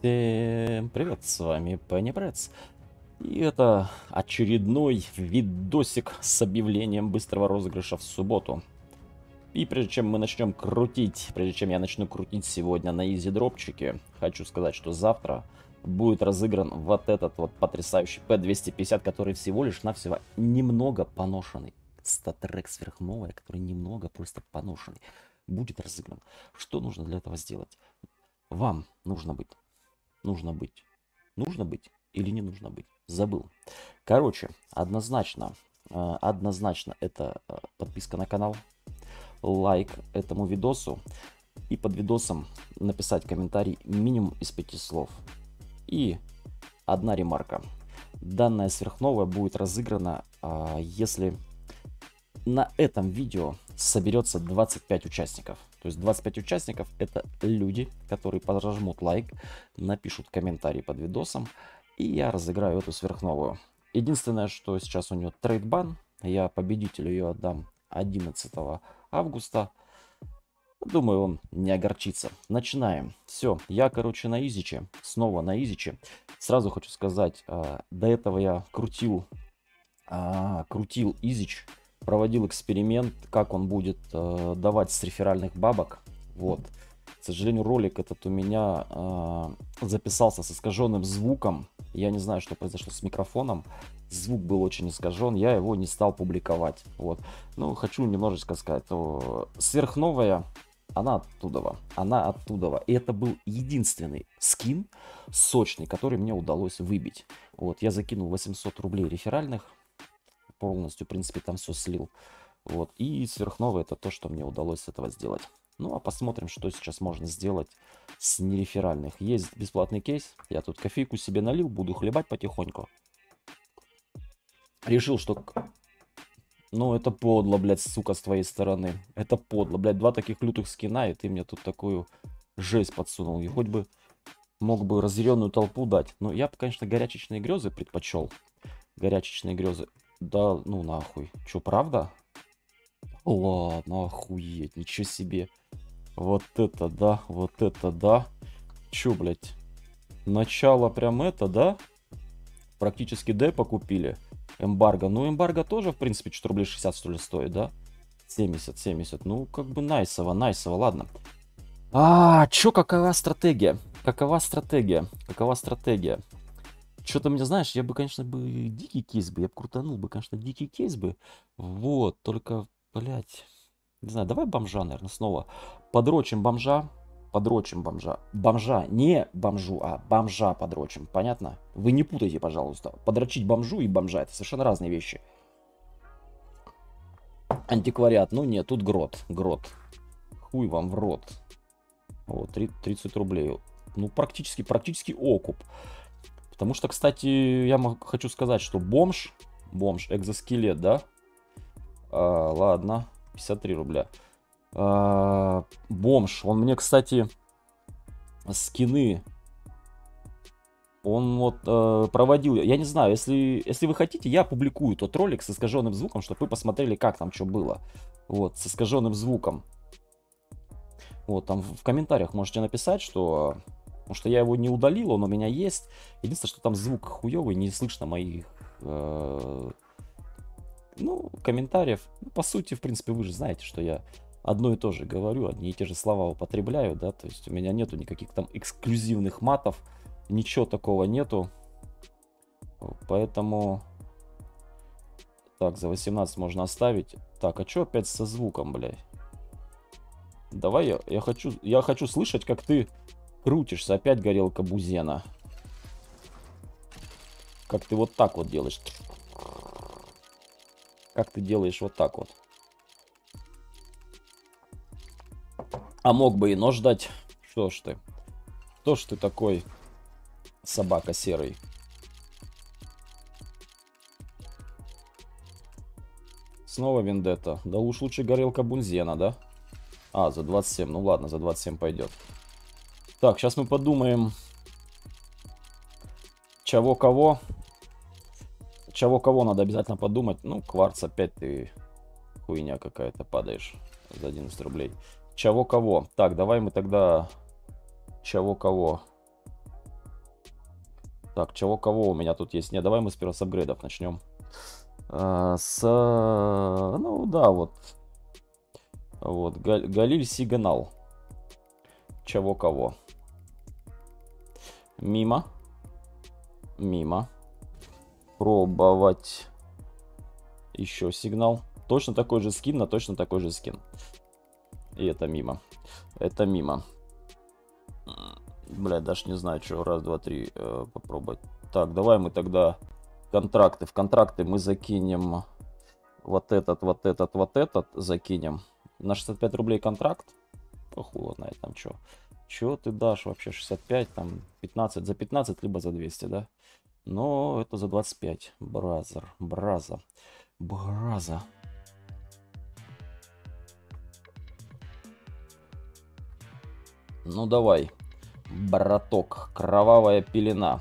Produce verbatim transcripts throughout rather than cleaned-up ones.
Всем привет, с вами Пенни Прец. И это очередной видосик с объявлением быстрого розыгрыша в субботу. И прежде чем мы начнем крутить, прежде чем я начну крутить сегодня на ИзиДропчике, хочу сказать, что завтра будет разыгран вот этот вот потрясающий пэ двести пятьдесят, который всего лишь навсего немного поношенный. Статтрек сверхновая, который немного просто поношенный, будет разыгран. Что нужно для этого сделать? Вам нужно быть. Нужно быть. Нужно быть или не нужно быть? Забыл. Короче, однозначно, э, однозначно это э, подписка на канал, лайк этому видосу и под видосом написать комментарий минимум из пяти слов. И одна ремарка. Данная сверхновая будет разыграна, э, если на этом видео соберется двадцать пять участников. То есть двадцать пять участников — это люди, которые подожмут лайк, напишут комментарий под видосом, и я разыграю эту сверхновую. Единственное, что сейчас у нее трейдбан, я победителю ее отдам одиннадцатого августа. Думаю, он не огорчится. Начинаем. Все, я, короче, на Изичи. Снова на Изичи. Сразу хочу сказать, до этого я крутил, крутил Изич. Проводил эксперимент, как он будет э, давать с реферальных бабок. Вот. К сожалению, ролик этот у меня э, записался с искаженным звуком. Я не знаю, что произошло с микрофоном. Звук был очень искажен, я его не стал публиковать. Вот. Ну, хочу немножечко сказать, то сверхновая, она оттудова. Она оттудова. И это был единственный скин сочный, который мне удалось выбить. Вот. Я закинул восемьсот рублей реферальных. Полностью, в принципе, там все слил. Вот. И сверхновая — это то, что мне удалось с этого сделать. Ну, а посмотрим, что сейчас можно сделать с нереферальных. Есть бесплатный кейс. Я тут кофейку себе налил, буду хлебать потихоньку. Решил, что... Ну, это подло, блядь, сука, с твоей стороны. Это подло, блядь. Два таких лютых скина, и ты мне тут такую жесть подсунул. И хоть бы мог бы разъяренную толпу дать. Но я бы, конечно, горячечные грезы предпочел. Горячечные грезы. Да, ну нахуй. Чё, правда? Ладно, охуеть, ничего себе. Вот это да, вот это да. Чё, блядь? Начало прям это, да? Практически депо купили. Эмбарго. Ну, эмбарго тоже, в принципе, четыре рубля шестьдесят, что ли, стоит, да? семьдесят, семьдесят. Ну, как бы найсово, найсово, ладно. А, чё, какова стратегия? Какова стратегия? Какова стратегия? Что-то мне, знаешь, я бы, конечно, бы дикий кейс бы, я бы крутанул бы, конечно, дикий кейс бы. Вот, только, блядь, не знаю, давай бомжа, наверное, снова. Подрочим бомжа, подрочим бомжа. Бомжа, не бомжу, а бомжа подрочим, понятно? Вы не путайте, пожалуйста. Подрочить бомжу и бомжа — это совершенно разные вещи. Антиквариат, ну нет, тут грот, грот. Хуй вам в рот. Вот, тридцать рублей. Ну, практически, практически окуп. Потому что, кстати, я хочу сказать, что бомж, бомж, экзоскелет, да? А, ладно, пятьдесят три рубля. А, бомж, он мне, кстати, скины, он вот а, проводил, я не знаю, если, если вы хотите, я публикую тот ролик с искаженным звуком, чтобы вы посмотрели, как там что было, вот, с искаженным звуком. Вот, там в комментариях можете написать, что... Потому что я его не удалил, он у меня есть. Единственное, что там звук хуёвый, не слышно моих э, ну, комментариев. Ну, по сути, в принципе, вы же знаете, что я одно и то же говорю, одни и те же слова употребляю, да, то есть у меня нету никаких там эксклюзивных матов, ничего такого нету. Поэтому... Так, за восемнадцать можно оставить. Так, а чё опять со звуком, блядь? Давай, я, я хочу, я хочу слышать, как ты... Крутишься, опять горелка бузена. Как ты вот так вот делаешь. Как ты делаешь вот так вот. А мог бы и нож дать. Что ж ты. Что ж ты такой, собака серый. Снова вендетта. Да уж лучше горелка бузена, да? А, за двадцать семь. Ну ладно, за двадцать семь пойдет. Так, сейчас мы подумаем, чего-кого, чего-кого надо обязательно подумать. Ну, кварц опять ты, хуйня какая-то, падаешь за одиннадцать рублей. Чего-кого. Так, давай мы тогда чего-кого. Так, чего кого у меня тут есть? Нет, давай мы сперва с апгрейдов начнем. А, с... Ну да, вот. Вот, Галиль Сигнал. Чего кого? Мимо. Мимо. Пробовать. Еще сигнал. Точно такой же скин на точно такой же скин. И это мимо. Это мимо. Блядь, даже не знаю, что. Раз, два, три э, попробовать. Так, давай мы тогда контракты. В контракты мы закинем вот этот, вот этот, вот этот закинем. На шестьдесят пять рублей контракт. Похуй знает там что. Чего ты дашь вообще? шестьдесят пять, там пятнадцать. За пятнадцать, либо за двести, да? Но это за двадцать пять. Бразер. Браза. Браза. Ну давай. Браток. Кровавая пелена.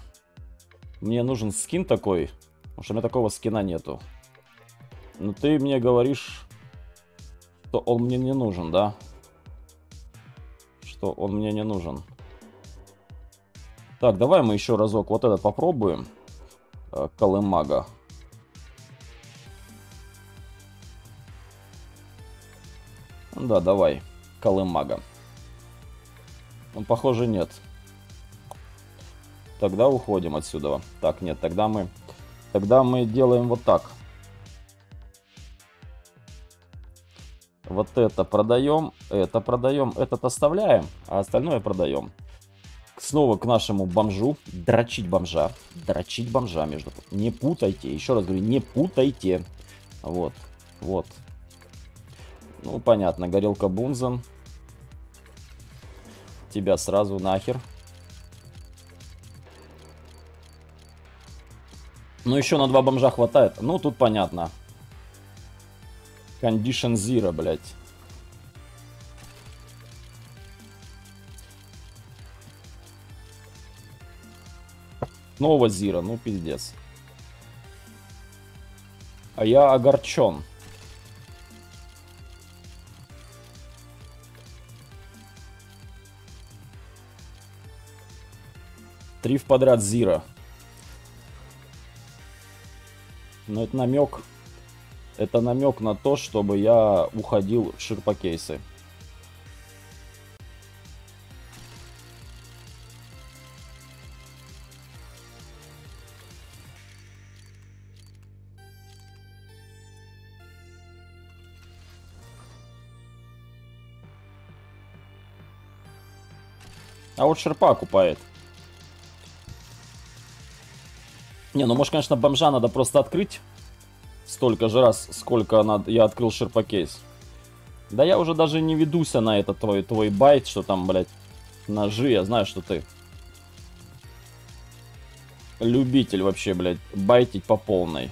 Мне нужен скин такой. Потому что у меня такого скина нету. Но ты мне говоришь, что он мне не нужен, да? Что он мне не нужен. Так, давай мы еще разок вот этот попробуем. Колымага. Да, давай. Колымага. Он, похоже, нет. Тогда уходим отсюда. Так, нет, тогда мы... Тогда мы делаем вот так. Вот это продаем, это продаем, этот оставляем, а остальное продаем. Снова к нашему бомжу. Дрочить бомжа. Дрочить бомжа, между прочим. Не путайте. Еще раз говорю, не путайте. Вот. Вот. Ну, понятно. Горелка Бунзен. Тебя сразу нахер. Ну, еще на два бомжа хватает. Ну, тут понятно. Condition Zero, блядь. Снова Zero, ну пиздец. А я огорчен. Три в подряд Zero. Но это намек. Это намек на то, чтобы я уходил в ширпокейсы. А вот шерпа купает. Не, ну может, конечно, бомжа надо просто открыть. Столько же раз, сколько надо, я открыл ширпокейс. Да я уже даже не ведуся на этот твой, твой байт, что там, блядь, ножи. Я знаю, что ты любитель вообще, блядь, байтить по полной.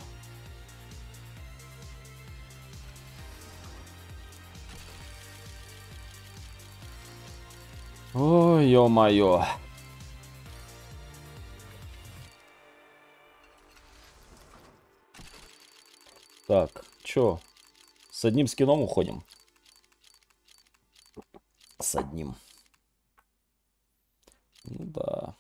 Ой, ё-моё. Так, чё? С одним скином уходим? С одним. Ну да.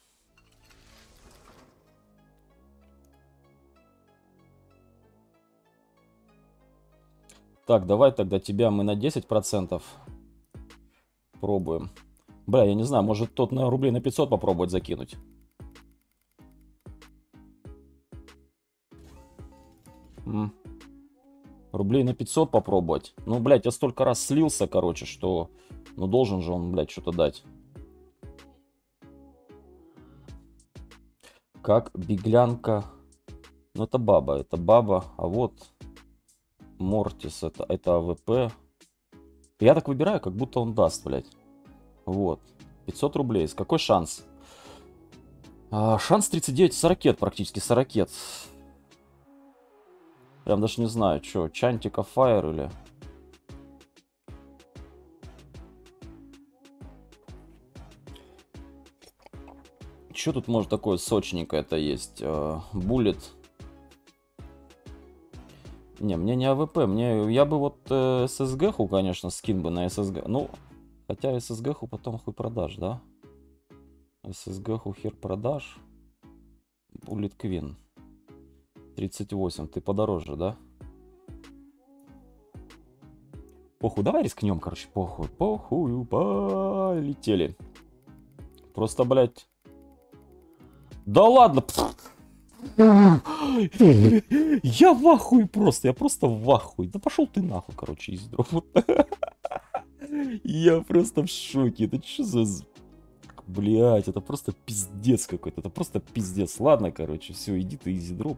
Так, давай тогда тебя мы на десять процентов пробуем. Бля, я не знаю, может тот на рублей на пятьсот попробовать закинуть. М. Рублей на пятьсот попробовать. Ну, блядь, я столько раз слился, короче, что... Ну, должен же он, блядь, что-то дать. Как беглянка. Ну, это баба, это баба. А вот Мортис, это, это АВП. Я так выбираю, как будто он даст, блядь. Вот. пятьсот рублей. С какой шанс? А, шанс тридцать девять сорок, практически сорок. Прям даже не знаю, что, Чантика Файер или... Что тут может такое сочненькое это есть? Булет. Не, мне не АВП, мне... Я бы вот э, ССГХУ, конечно, скин бы на ССГ. Ну, хотя ССГХУ потом хуй продаж, да? ССГХУ хер продаж. Булет Квин. тридцать восемь. Ты подороже, да? Похуй, давай рискнем, короче. Похуй, похуй, полетели. Просто, блядь. Да ладно. Я в ахуе просто. Я просто в ахуе. Да пошел ты нахуй, короче, ИзиДроп. Я просто в шоке. Это что за... Блять, это просто пиздец какой-то. Это просто пиздец. Ладно, короче, все, иди ты, ИзиДроп.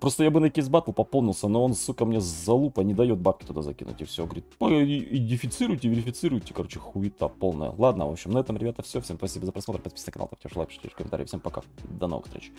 Просто я бы на CaseBattle пополнился, но он, сука, мне залупа не дает бабки туда закинуть. И все, говорит, идентифицируйте, верифицируйте. Короче, хуета полная. Ладно, в общем, на этом, ребята, все. Всем спасибо за просмотр. Подписывайтесь на канал, ставьте лайк, пишите комментарии. Всем пока. До новых встреч.